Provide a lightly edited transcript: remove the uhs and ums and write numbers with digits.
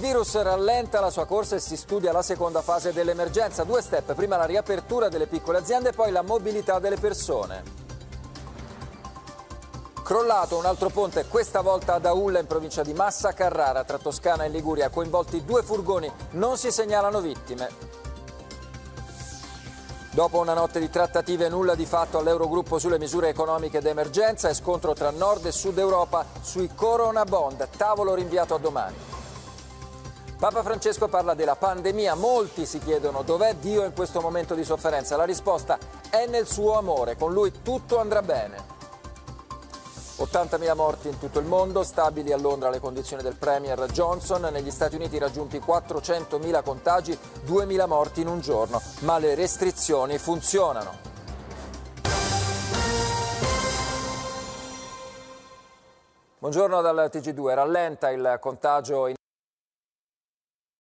virus rallenta la sua corsa e si studia la seconda fase dell'emergenza. Due step, prima la riapertura delle piccole aziende e poi la mobilità delle persone. Crollato un altro ponte, questa volta ad Aulla in provincia di Massa Carrara, tra Toscana e Liguria, coinvolti due furgoni, non si segnalano vittime. Dopo una notte di trattative nulla di fatto all'Eurogruppo sulle misure economiche d'emergenza e scontro tra Nord e Sud Europa sui Corona Bond, tavolo rinviato a domani. Papa Francesco parla della pandemia, molti si chiedono dov'è Dio in questo momento di sofferenza. La risposta è nel suo amore, con lui tutto andrà bene. 80.000 morti in tutto il mondo, stabili a Londra le condizioni del Premier Johnson, negli Stati Uniti raggiunti 400.000 contagi, 2.000 morti in un giorno, ma le restrizioni funzionano. Buongiorno dal TG2, rallenta il contagio in